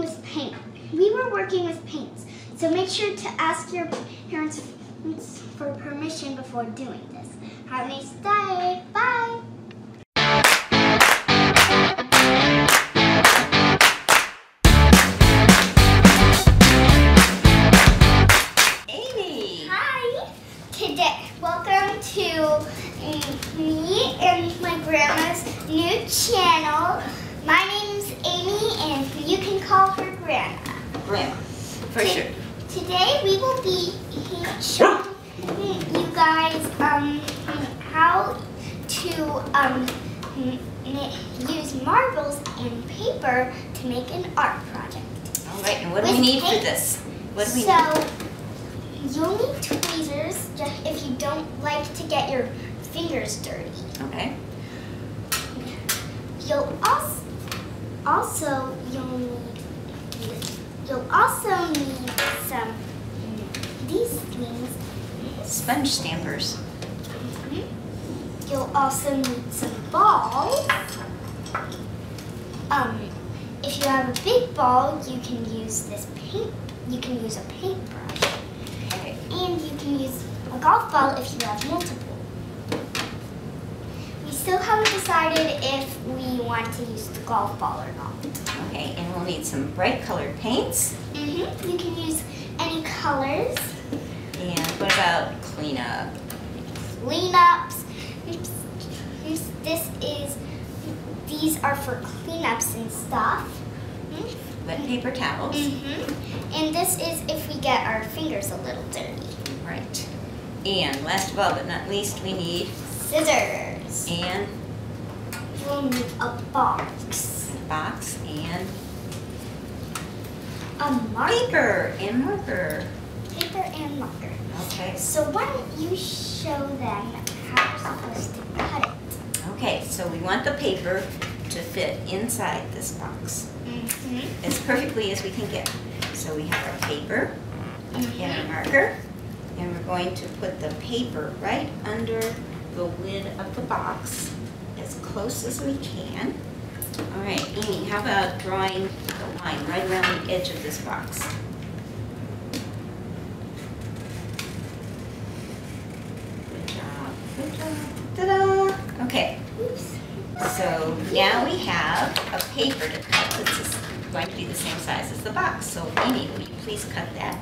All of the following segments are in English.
working with paint. We were working with paints. So make sure to ask your parents for permission before doing this. Have a nice day. Bye. Amy. Hi. Today, welcome to me and my grandma's new channel. My name's Amy, and you can call her Grandma. Grandma, for sure. Today we will be showing you guys how to use marbles and paper to make an art project. All right, and what do we need for this? What do we need? So you'll need tweezers if you don't like to get your fingers dirty. Okay. You'll also need some these things. Sponge stampers. Mm-hmm. You'll also need some balls. If you have a big ball, you can use this paint. You can use a paintbrush, okay. And you can use a golf ball if you have multiple. We still haven't decided if we want to use the golf ball or not. Okay, and we'll need some bright colored paints. Mm-hmm. You can use any colors. And what about cleanup? Cleanups. These are for cleanups and stuff. Mm-hmm. Wet paper towels. Mm-hmm. And this is if we get our fingers a little dirty. Right. And last of all, but not least, we need scissors. And we'll need a box. Box and a marker. Paper and marker. Paper and marker. Okay. So why don't you show them how we're supposed to cut it? Okay. So we want the paper to fit inside this box as perfectly as we can get. So we have our paper and our marker, and we're going to put the paper right under the lid of the box as close as we can. All right, Amy, how about drawing the line right around the edge of this box? Good job, good job. Ta-da! Okay, oops. So now we have a paper to cut that's going to be the same size as the box. So Amy, will you please cut that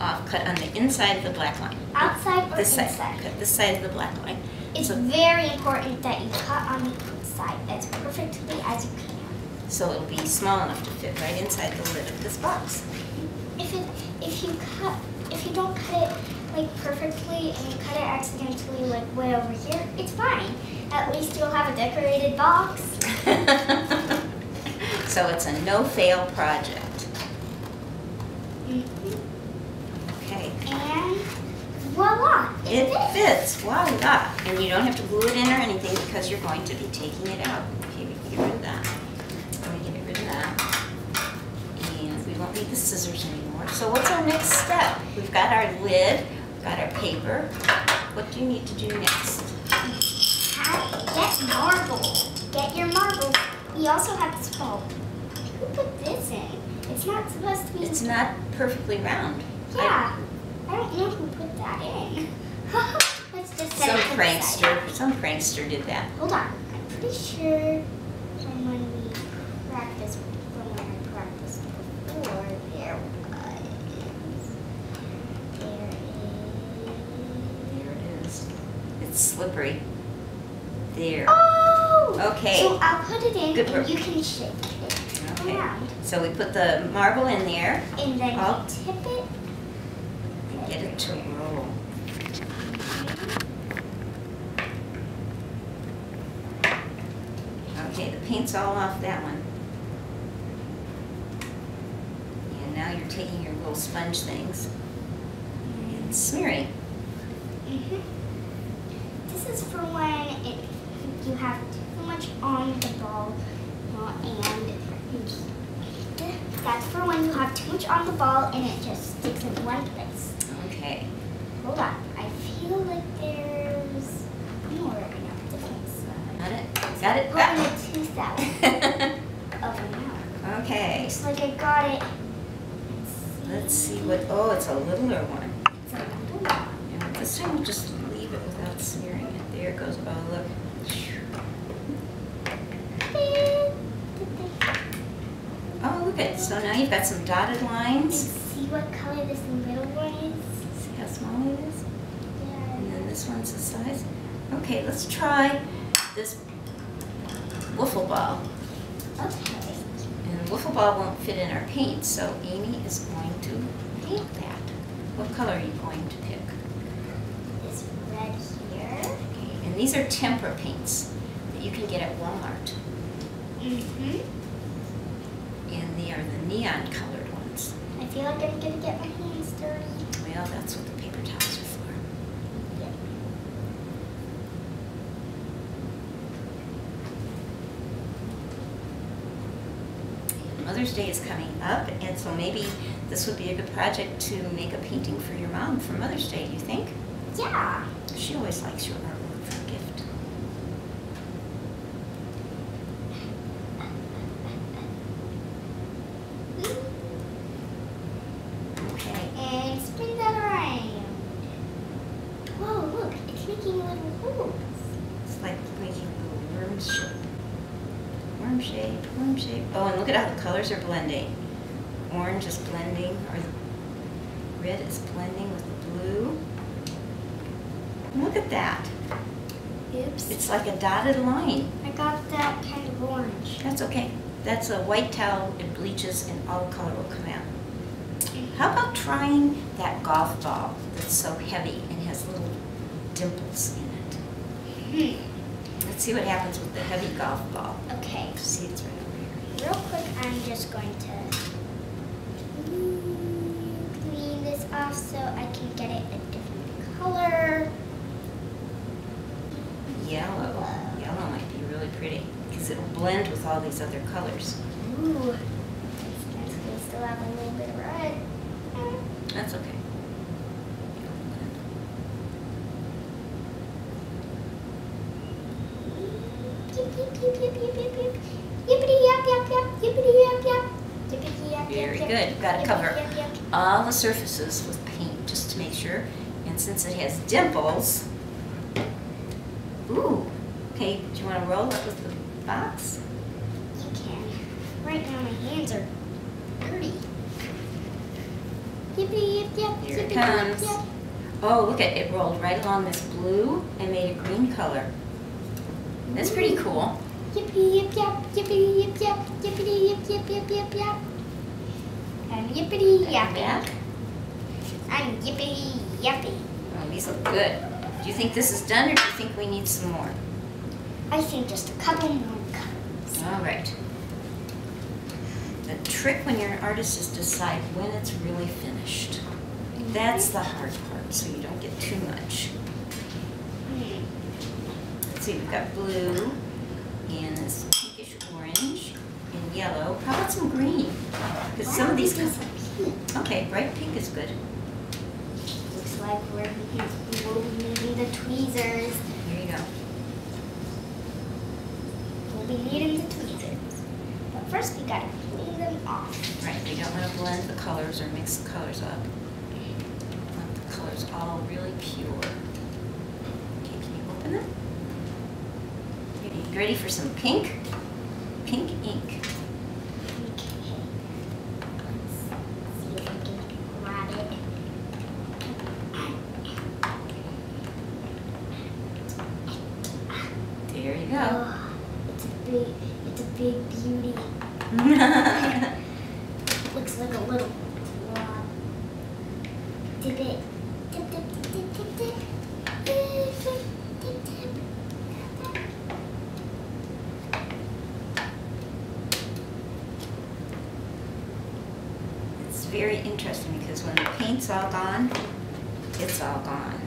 off? Cut on the inside of the black line. Outside or this inside? Side. Cut this side of the black line. It's very important that you cut on the side as perfectly as you can. So it'll be small enough to fit right inside the lid of this box. If you don't cut it like perfectly and you cut it accidentally like way over here, it's fine. At least you'll have a decorated box. So it's a no-fail project. Mm-hmm. Okay. And voila! It fits! Voila! And you don't have to glue it in or anything because you're going to be taking it out. Okay, we can get rid of that. We're going to get rid of that. And we won't need the scissors anymore. So what's our next step? We've got our lid, we've got our paper. What do you need to do next? Get marbles. Get your marbles. We also have this ball. Who put this in? It's not supposed to be... It's not perfectly round. Yeah. I don't know who put that in. Let's just set it aside. Some prankster did that. Hold on. I'm pretty sure from when we practiced, before, there it is. It's slippery. There. Oh! Okay. So I'll put it in and you can shake it around. So we put the marble in there. And then I'll tip it. Get it to roll. Okay, the paint's all off that one. And now you're taking your little sponge things and smearing. Mm-hmm. This is for when you have too much on the ball, and that's for when you have too much on the ball and it just sticks in one place. Okay. Hold on. I feel like there's more in a different side. Got it? Got it? We're going to choose that one. Over now. Okay. Looks like I got it. Let's see what, oh, it's a littler one. It's a little one. Yeah, this time we'll just leave it without smearing it. There it goes. Oh, look. Oh, look at it. So now you've got some dotted lines. See what color this little one is? See how small it is? Yeah. And then this one's the size. Okay, let's try this wiffle ball. Okay. And the wiffle ball won't fit in our paint, so Amy is going to paint that. What color are you going to pick? This red here. Okay, and these are Tempera paints that you can get at Walmart. Mm-hmm. And they are the neon colored ones. I feel like I'm going to get my hands dirty. Well, that's what the paper towels are for. Mother's Day is coming up, and so maybe this would be a good project to make a painting for your mom for Mother's Day, do you think? Yeah. She always likes your artwork for a gift. Okay. And spin that around. Whoa, look, it's making little holes. It's like making little worm shape. Worm shape, worm shape. Oh, and look at how the colors are blending. Orange is blending, or red is blending with the blue. Look at that. Oops. It's like a dotted line. I got that kind of orange. That's okay. That's a white towel. It bleaches and all the color will come out. How about trying that golf ball that's so heavy and has little dimples in it? Hmm. Let's see what happens with the heavy golf ball. Okay. See, it's right over here. Real quick, I'm just going to clean this off so I can get it a different color. Yellow. Whoa. Yellow might be really pretty because it'll blend with all these other colors. Ooh. We still have a little bit of red. That's okay. Very good. You've got to cover all the surfaces with paint just to make sure. And since it has dimples, ooh. Okay, do you want to roll it with the box? You can. Right now my hands are dirty. Here it comes. Oh, look at it. It rolled right along this blue and made a green color. That's pretty cool. Yippee yip yap, yippee yip yap, yippee yip yip yip yip yap. I'm yippity yappy. I'm yippity yappy. Oh, these look good. Do you think this is done, or do you think we need some more? I think just a couple more colors. All right. The trick when you're an artist is decide when it's really finished. That's the hard part, so you don't get too much. So we've got blue and this pinkish orange and yellow. How about some green? Because some of these colors are pink. Okay, bright pink is good. Looks like we're we'll be needing the tweezers. Here you go. We'll be needing the tweezers. But first we gotta clean them off. Right, we don't want to blend the colors or mix the colors up. We want the colors all really pure. Okay, can you open them? You ready for some pink? Pink ink. Okay. Let's see if I can grab it. There you go. Oh, it's a big beauty. It looks like a little blob. Dip it. Dip, dip, dip, dip, dip. Very interesting because when the paint's all gone, it's all gone.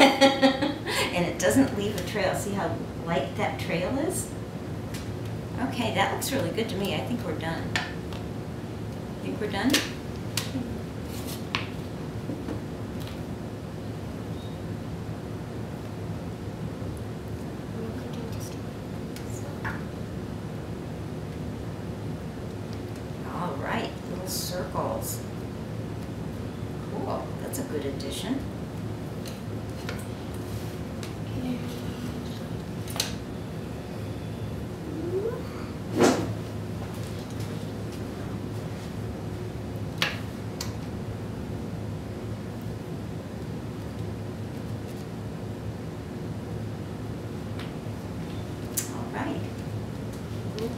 And it doesn't leave a trail. See how light that trail is? Okay, that looks really good to me. I think we're done. Think we're done? little circles. Cool, that's a good addition.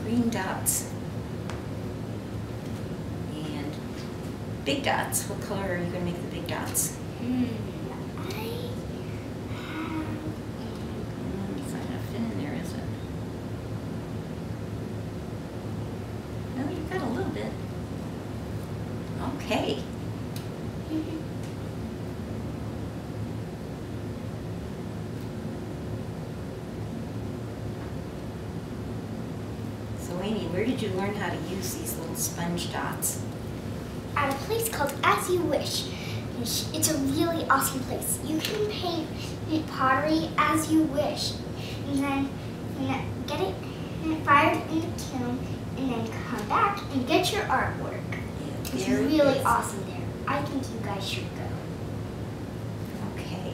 Green dots and big dots. What color are you going to make the big dots? It's not going to fit in there, is it? No, you've got a little bit. Okay. Where did you learn how to use these little sponge dots? At a place called As You Wish. It's a really awesome place. You can paint pottery as you wish, and then get it fired in the kiln, and then come back and get your artwork. Yeah, it's really awesome there. I think you guys should go. Okay.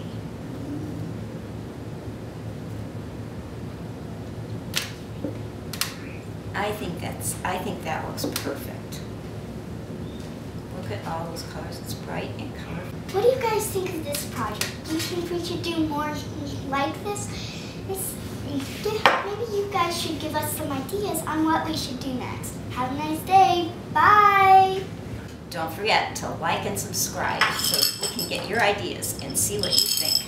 I think that looks perfect. Look at all those colors. It's bright and colorful. What do you guys think of this project? Do you think we should do more like this? Maybe you guys should give us some ideas on what we should do next. Have a nice day. Bye. Don't forget to like and subscribe so we can get your ideas and see what you think.